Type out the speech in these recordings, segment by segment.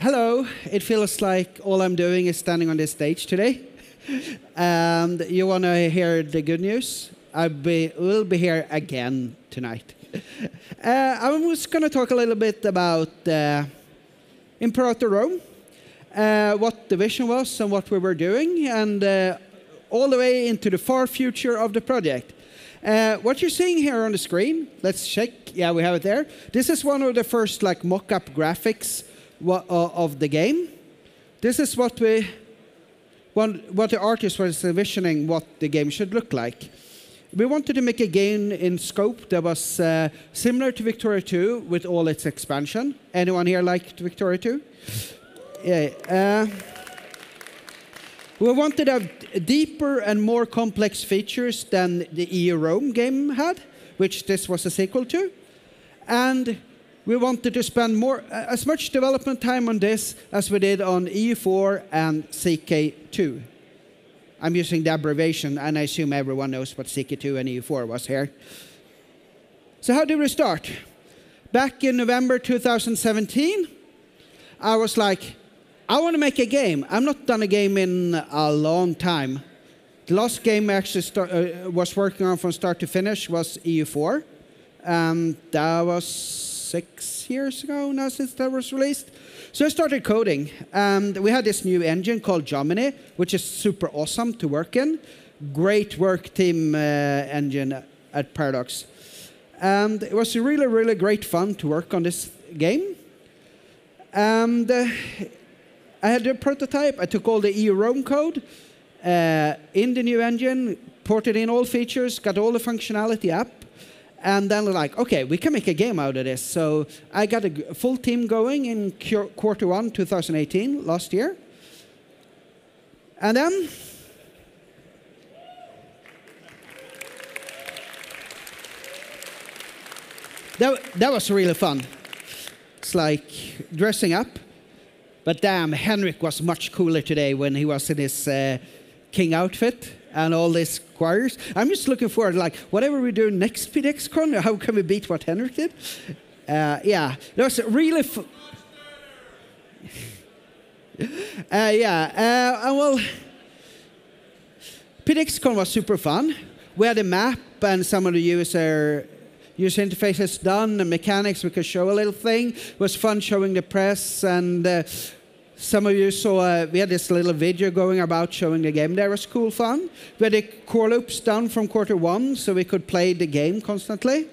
Hello, it feels like all I'm doing is standing on this stage today. And you want to hear the good news? I will be here again tonight. I'm just going to talk a little bit about Imperator Rome, what the vision was and what we were doing, and all the way into the far future of the project. What you're seeing here on the screen, let's check. Yeah, we have it there. This is one of the first like mock-up graphics of the game. This is what the artist was envisioning what the game should look like. We wanted to make a game in scope that was similar to Victoria 2 with all its expansion. Anyone here liked Victoria 2? Yeah. We wanted to have deeper and more complex features than the EU Rome game had, which this was a sequel to. And we wanted to spend as much development time on this as we did on EU4 and CK2. I'm using the abbreviation, and I assume everyone knows what CK2 and EU4 was here. So how did we start? Back in November 2017, I was like, I want to make a game. I've not done a game in a long time. The last game I actually was working on from start to finish was EU4. That was 6 years ago now since that was released. So I started coding, and we had this new engine called Jomini, which is super awesome to work in. Great work team engine at Paradox. And it was really, really great fun to work on this game. And I had a prototype. I took all the EU Rome code in the new engine, ported in all features, got all the functionality up. And then we're like, OK, we can make a game out of this. So I got a full team going in Q1 2018, last year. And then that was really fun. It's like dressing up. But damn, Henrik was much cooler today when he was in his king outfit and all these choirs. I'm just looking forward, like, whatever we do next PDXCon, how can we beat what Henrik did? Yeah, that was really fun. Well, PDXCon was super fun. We had a map and some of the user interfaces done, and mechanics we could show a little thing. It was fun showing the press, and some of you saw we had this little video going about showing the game. There was cool fun. We had the core loops done from Q1, so we could play the game constantly.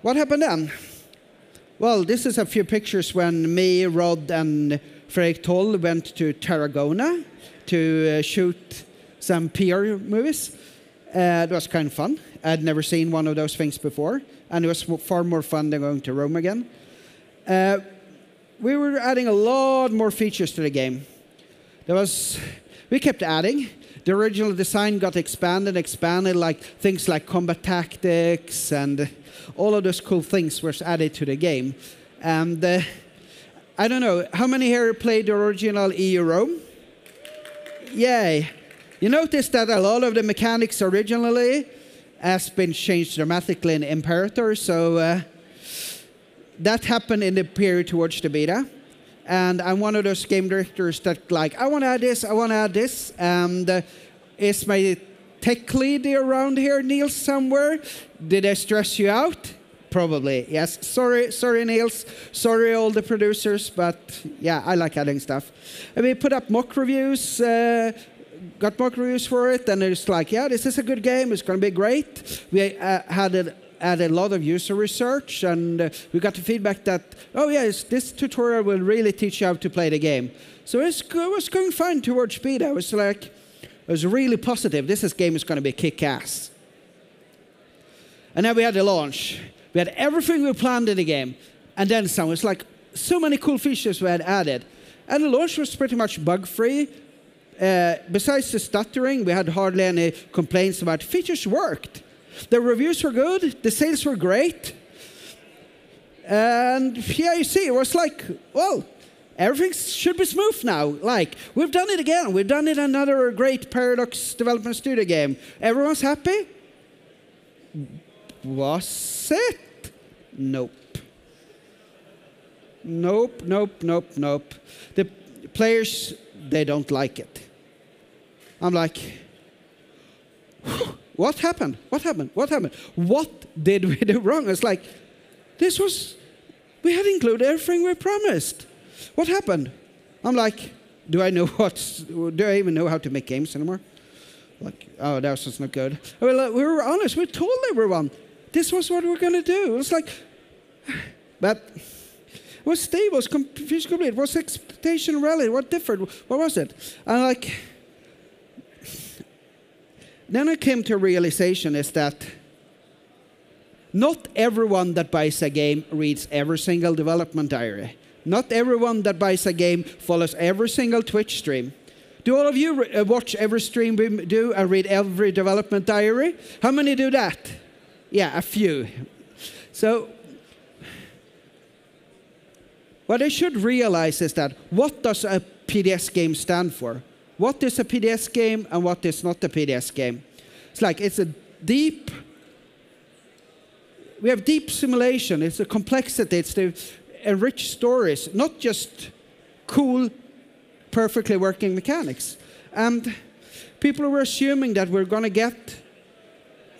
What happened then? Well, this is a few pictures when me, Rod, and Fredrik Toll went to Tarragona to shoot some PR movies. It was kind of fun. I'd never seen one of those things before, and it was far more fun than going to Rome again. We were adding a lot more features to the game. We kept adding. The original design got expanded, like things like combat tactics and all of those cool things were added to the game. And I don't know, how many here played the original EU Rome? Yay. You notice that a lot of the mechanics originally has been changed dramatically in Imperator, so that happened in the period towards the beta. And I'm one of those game directors that like, I want to add this, I want to add this. And is my tech lead around here, Niels, somewhere? Did I stress you out? Probably, yes. Sorry, Niels. Sorry, all the producers. But yeah, I like adding stuff. And we put up mock reviews, got mock reviews for it. And it's like, yeah, this is a good game. It's going to be great. We had it. Add a lot of user research, and we got the feedback that, oh yes, this tutorial will really teach you how to play the game. So it was going fine towards beta. I was like, it was really positive. This game is going to be kick-ass. And then we had the launch. We had everything we planned in the game, and then some. It's like so many cool features we had added, and the launch was pretty much bug-free. Besides the stuttering, we had hardly any complaints about features worked. The reviews were good. The sales were great. And yeah, you see, it was like, well, everything should be smooth now. Like, we've done it again. We've done it another great Paradox Development Studio game. Everyone's happy? Was it? Nope. Nope, nope, nope, nope. The players, they don't like it. I'm like, what happened? What happened? What happened? What did we do wrong? It's like, this was, we had included everything we promised. What happened? I'm like, do I even know how to make games anymore? Like, oh, that was not good. Well, we were honest. We told everyone this was what we were going to do. It was like, but it was stable, it was fish complete, it was expectation rally, what different, what was it? And like, then I came to a realization is that not everyone that buys a game reads every single development diary. Not everyone that buys a game follows every single Twitch stream. Do all of you watch every stream we do and read every development diary? How many do that? Yeah, a few. So what I should realize is that what does a PDS game stand for? What is a PDS game and what is not a PDS game? It's like, it's a deep, we have deep simulation, it's the complexity, it's the enriched stories, not just cool, perfectly working mechanics. And people were assuming that we're going to get,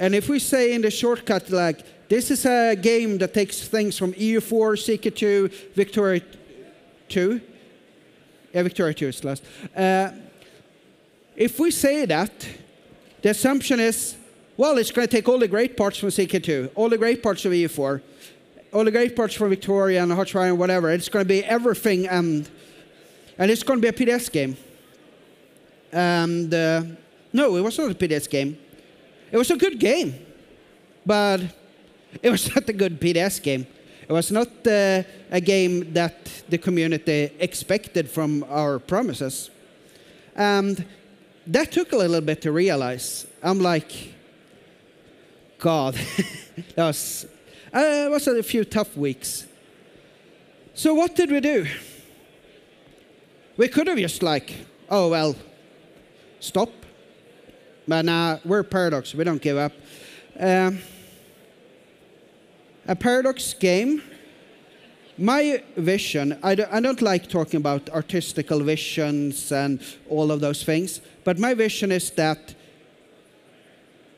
and if we say in the shortcut, like, this is a game that takes things from EU4, CK2, Victoria 2. Yeah, Victoria 2 is last. If we say that, the assumption is, well, it's going to take all the great parts from CK2, all the great parts of EU4, all the great parts from Victoria and Hearts of Iron, whatever. It's going to be everything, and it's going to be a PDS game. And no, it was not a PDS game. It was a good game, but it was not a good PDS game. It was not a game that the community expected from our promises. And that took a little bit to realize. I'm like, God, that was a few tough weeks. So what did we do? We could have just like, oh, well, stop. But now we're Paradox. We don't give up. A Paradox game, my vision, I don't like talking about artistical visions and all of those things, but my vision is that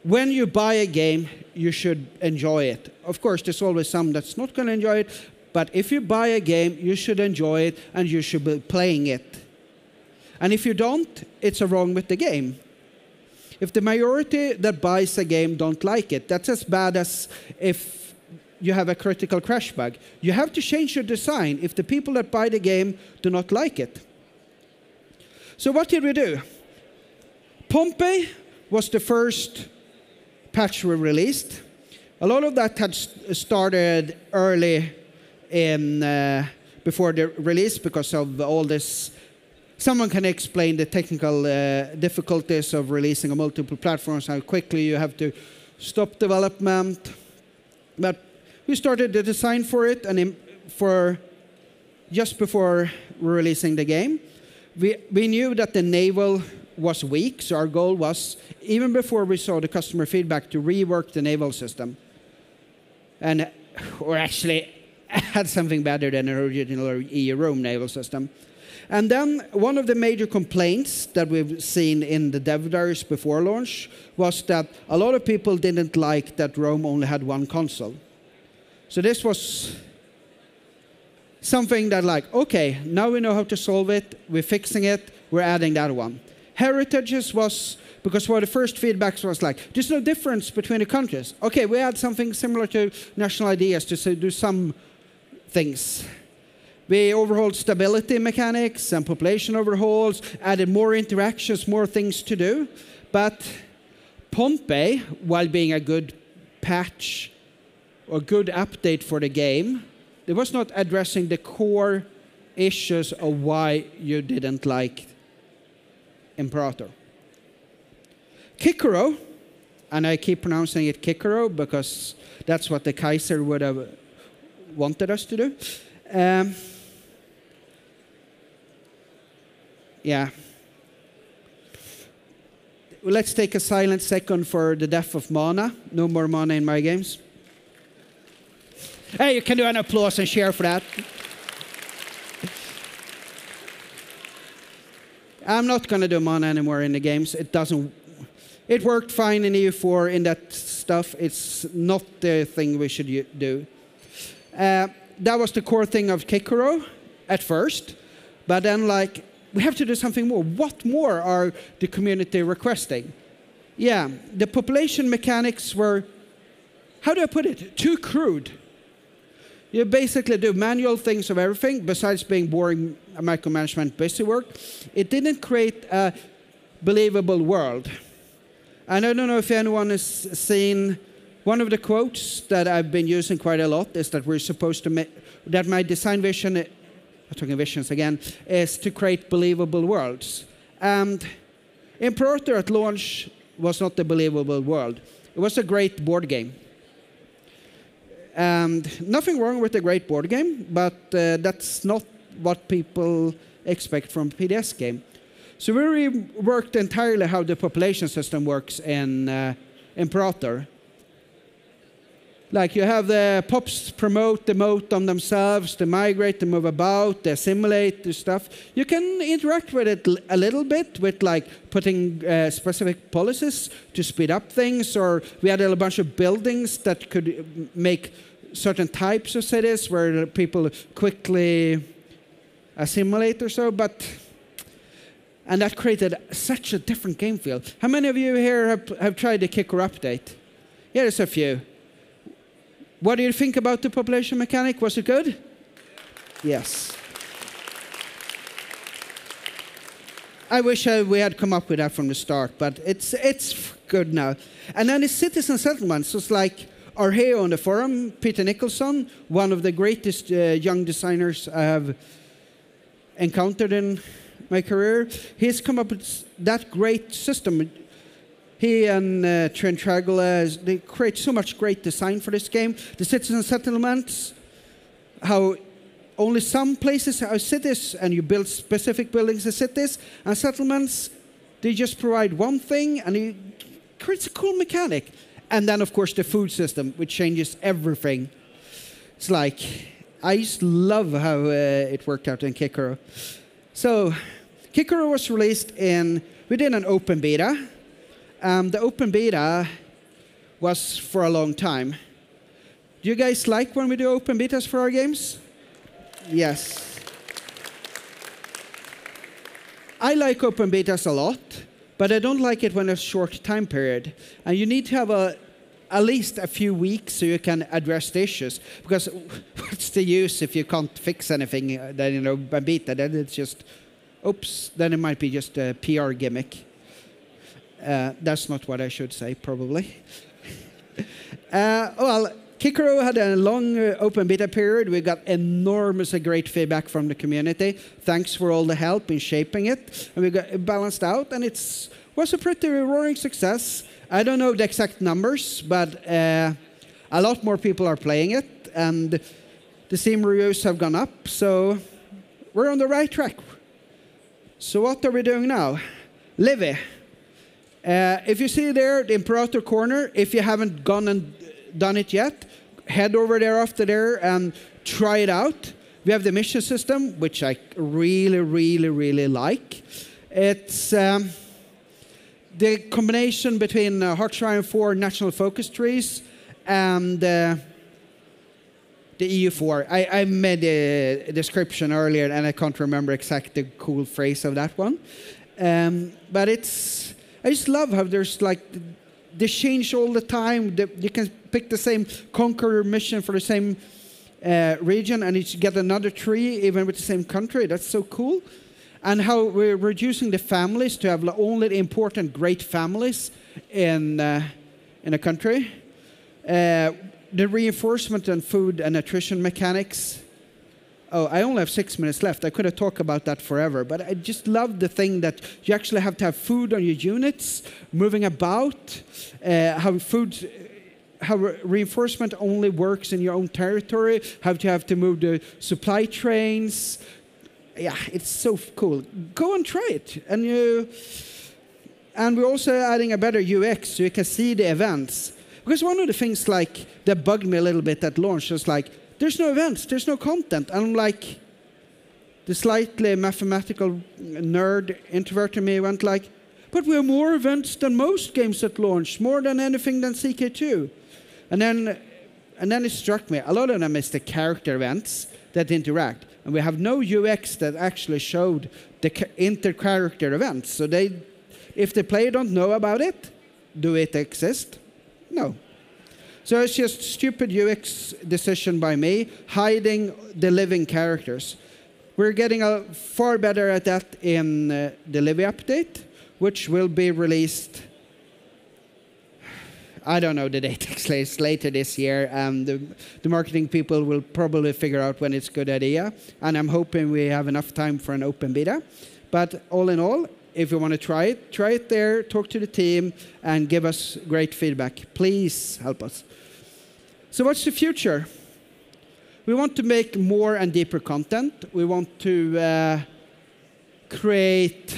when you buy a game, you should enjoy it. Of course, there's always some that's not going to enjoy it, but if you buy a game, you should enjoy it and you should be playing it. And if you don't, it's wrong with the game. If the majority that buys a game don't like it, that's as bad as if you have a critical crash bug. You have to change your design if the people that buy the game do not like it. So what did we do? Pompeii was the first patch we released. A lot of that had started early in, before the release because of all this. Someone can explain the technical difficulties of releasing on multiple platforms, how quickly you have to stop development. But we started the design for it, and for just before releasing the game, we knew that the naval was weak. So our goal was, even before we saw the customer feedback, to rework the naval system, and or actually had something better than the original EU Rome naval system. And then one of the major complaints that we've seen in the dev diaries before launch was that a lot of people didn't like that Rome only had one console. So this was something that like, okay, now we know how to solve it, we're fixing it, we're adding that one. Heritages was, because one of the first feedbacks was like, there's no difference between the countries. Okay, we add something similar to national ideas to do some things. We overhauled stability mechanics and population overhauls, added more interactions, more things to do. But Pompeii, while being a good patch, or good update for the game, it was not addressing the core issues of why you didn't like Imperator. Kikoro, and I keep pronouncing it Kikoro because that's what the Kaiser would have wanted us to do. Yeah. Let's take a silent second for the death of mana. No more mana in my games. Hey, you can do an applause and cheer for that. I'm not going to do mana anymore in the games. It doesn't. It worked fine in EU4 in that stuff. It's not the thing we should do. That was the core thing of Kikoro at first, but then like we have to do something more. What more are the community requesting? Yeah, the population mechanics were, how do I put it? Too crude. You basically do manual things of everything, besides being boring micromanagement busy work. It didn't create a believable world. And I don't know if anyone has seen, one of the quotes that I've been using quite a lot is that we're supposed to make, that my design vision, I'm talking visions again, is to create believable worlds. And Imperator at launch was not a believable world. It was a great board game. And nothing wrong with a great board game, but that's not what people expect from a PDS game. So we reworked entirely how the population system works in Imperator. Like you have the pops promote, demote on themselves, they migrate, they move about, they assimilate the stuff. You can interact with it a little bit with like putting specific policies to speed up things, or we had a bunch of buildings that could make certain types of cities where people quickly assimilate or so, but, and that created such a different game feel. How many of you here have tried the Kikoro update? Yeah, there's a few. What do you think about the population mechanic? Was it good? Yes. I wish we had come up with that from the start, but it's good now. And then the citizen settlements was like our hero on the forum, Peter Nicholson, one of the greatest young designers I have encountered in my career. He's come up with that great system. He and Trentraglia, they create so much great design for this game. The citizen settlements, how only some places are cities, and you build specific buildings as cities, and settlements, they just provide one thing, and it creates a cool mechanic. And then, of course, the food system, which changes everything. It's like, I just love how it worked out in Kikoro. So, Kikoro was released in, we did an open beta. The open beta was for a long time. Do you guys like when we do open betas for our games? Yes. I like open betas a lot, but I don't like it when it's a short time period. And you need to have at least a few weeks so you can address the issues. Because what's the use if you can't fix anything then in open beta? Then it's just, oops, then it might be just a PR gimmick. That's not what I should say, probably. Well, Kikoro had a long open beta period. We got enormously great feedback from the community. Thanks for all the help in shaping it. And we got it balanced out, and it was a pretty roaring success. I don't know the exact numbers, but a lot more people are playing it, and the Steam reviews have gone up, so we're on the right track. So what are we doing now? Livy. If you see there, the Imperator corner, if you haven't gone and done it yet, head over there after there and try it out. We have the mission system, which I really, really, really like. It's the combination between Hearts of Iron IV national focus trees and the EU4. I made a description earlier, and I can't remember exactly the cool phrase of that one. But it's... I just love how there's like, they change all the time. You can pick the same conqueror mission for the same region, and you get another tree, even with the same country. That's so cool. And how we're reducing the families to have only the important great families in a country. The reinforcement and food and nutrition mechanics. Oh, I only have 6 minutes left. I could have talked about that forever, but I just love the thing that you actually have to have food on your units, moving about, how reinforcement only works in your own territory, how you have to move the supply trains. Yeah, it's so cool. Go and try it. And we're also adding a better UX so you can see the events. Because one of the things like that bugged me a little bit at launch was like, there's no events, there's no content. And I'm like, the slightly mathematical nerd introvert in me went like, but we have more events than most games at launch, more than anything than CK2. And then it struck me, a lot of them is the character events that interact. And we have no UX that actually showed the inter-character events. So they, if the player don't know about it, do it exist? No. So it's just stupid UX decision by me, hiding the living characters. We're getting far better at that in the Livy update, which will be released, I don't know the date, later this year. The marketing people will probably figure out when it's a good idea. And I'm hoping we have enough time for an open beta. But all in all, if you want to try it there, talk to the team, and give us great feedback. Please help us. So what's the future? We want to make more and deeper content. We want to create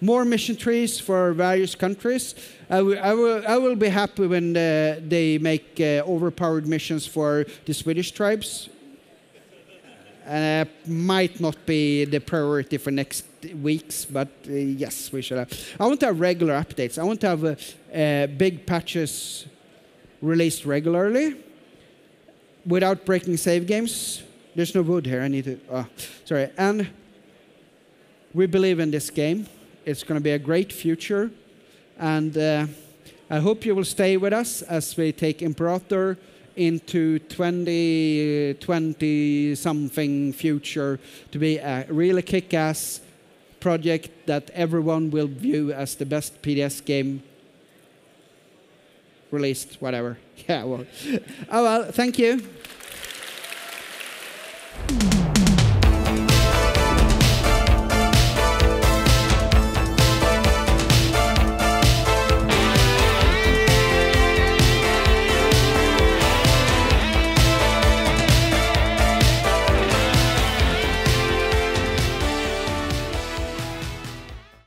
more mission trees for various countries. I will be happy when they make overpowered missions for the Swedish tribes. Might not be the priority for next weeks, but yes, we should have. I want to have regular updates. I want to have big patches released regularly without breaking save games. There's no wood here. I need to. Oh, sorry. And we believe in this game. It's going to be a great future. And I hope you will stay with us as we take Imperator into 2020-something future to be a really kick-ass project that everyone will view as the best PDS game released, whatever. Yeah, well. Oh, well, thank you.